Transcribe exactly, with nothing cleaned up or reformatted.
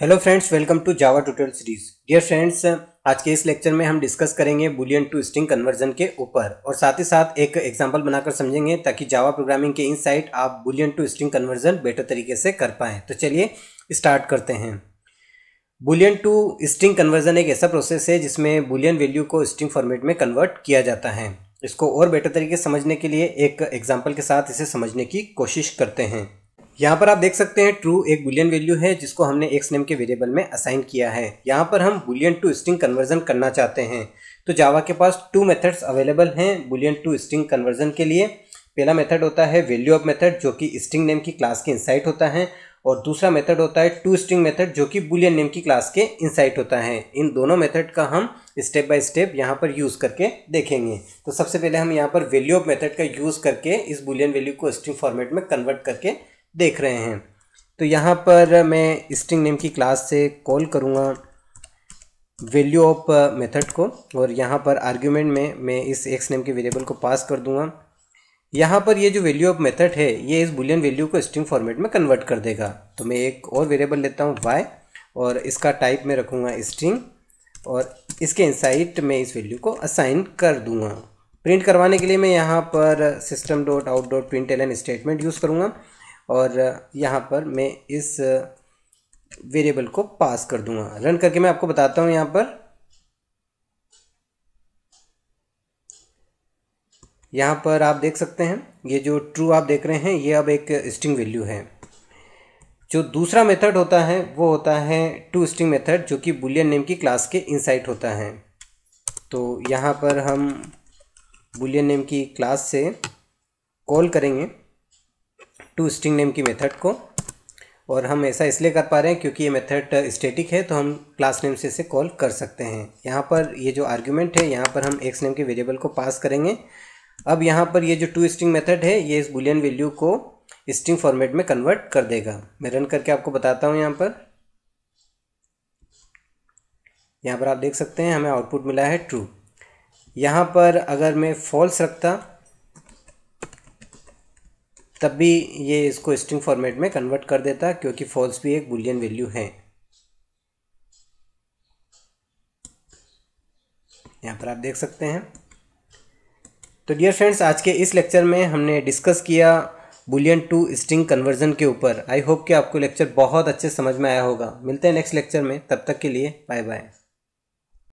Hello friends, welcome to Java tutorial series. Dear friends, आज के इस लेक्चर में हम डिस्कस करेंगे बुलियन टू स्ट्रिंग कन्वर्जन के ऊपर और साथ ही साथ एक एग्जांपल बनाकर समझेंगे ताकि जावा प्रोग्रामिंग के इनसाइट आप boolean to string conversion better तरीके से कर पाएँ। तो चलिए स्टार्ट करते हैं। बुलियन टू स्ट्रिंग कन्वर्जन एक ऐसा प्रोसेस है जिसमें बुलियन वैल्यू को स्ट्रिंग फॉर्मेट में कन्वर्ट किया जाता है। इसको और बेटर तरीके से समझने के लिए एक एग्जाम्पल के साथ इसे समझने की कोशिश करते हैं। यहाँ पर आप देख सकते हैं ट्रू एक बुलियन वैल्यू है जिसको हमने एक्स नेम के वेरिएबल में असाइन किया है। यहाँ पर हम बुलियन टू स्ट्रिंग कन्वर्जन करना चाहते हैं। तो जावा के पास टू मेथड्स अवेलेबल हैं बुलियन टू स्ट्रिंग कन्वर्जन के लिए। पहला मेथड होता है वैल्यू ऑफ मेथड जो कि स्ट्रिंग नेम की क्लास के इनसाइट होता है, और दूसरा मेथड होता है टू स्ट्रिंग मेथड जो कि बुलियन नेम की क्लास के इनसाइट होता है। इन दोनों मेथड का हम स्टेप बाय स्टेप यहाँ पर यूज़ करके देखेंगे। तो सबसे पहले हम यहाँ पर वैल्यू ऑफ मेथड का यूज़ करके इस बुलियन वैल्यू को स्ट्रिंग फॉर्मेट में कन्वर्ट करके देख रहे हैं। तो यहाँ पर मैं स्ट्रिंग नेम की क्लास से कॉल करूँगा वैल्यू ऑफ मेथड को, और यहाँ पर आर्ग्यूमेंट में मैं इस एक्स नेम के वेरिएबल को पास कर दूँगा। यहाँ पर ये जो वैल्यू ऑफ मेथड है ये इस बुलियन वैल्यू को स्ट्रिंग फॉर्मेट में कन्वर्ट कर देगा। तो मैं एक और वेरिएबल लेता हूँ वाई, और इसका टाइप में रखूँगा स्ट्रिंग, और इसके इनसाइट में इस वैल्यू को असाइन कर दूँगा। प्रिंट करवाने के लिए मैं यहाँ पर system dot out dot println statement use करूँगा, और यहाँ पर मैं इस वेरिएबल को पास कर दूंगा। रन करके मैं आपको बताता हूँ। यहाँ पर यहाँ पर आप देख सकते हैं ये जो ट्रू आप देख रहे हैं ये अब एक स्ट्रिंग वैल्यू है। जो दूसरा मेथड होता है वो होता है टू स्ट्रिंग मेथड जो कि बुलियन नेम की क्लास के इनसाइट होता है। तो यहाँ पर हम बुलियन नेम की क्लास से कॉल करेंगे टू स्ट्रिंग नेम की मेथड को, और हम ऐसा इसलिए कर पा रहे हैं क्योंकि ये मेथड स्टैटिक है तो हम क्लास नेम से इसे कॉल कर सकते हैं। यहाँ पर ये जो आर्ग्यूमेंट है यहाँ पर हम एक्स नेम के वेरिएबल को पास करेंगे। अब यहाँ पर ये जो टू स्ट्रिंग मेथड है ये इस बुलियन वैल्यू को स्ट्रिंग फॉर्मेट में कन्वर्ट कर देगा। मैं रन करके आपको बताता हूँ। यहाँ पर यहाँ पर आप देख सकते हैं हमें आउटपुट मिला है ट्रू। यहाँ पर अगर मैं फॉल्स रखता तब भी ये इसको स्ट्रिंग फॉर्मेट में कन्वर्ट कर देता क्योंकि फॉल्स भी एक बुलियन वैल्यू है। यहाँ पर आप देख सकते हैं। तो डियर फ्रेंड्स, आज के इस लेक्चर में हमने डिस्कस किया बुलियन टू स्ट्रिंग कन्वर्जन के ऊपर। आई होप कि आपको लेक्चर बहुत अच्छे समझ में आया होगा। मिलते हैं नेक्स्ट लेक्चर में, तब तक के लिए बाय बाय।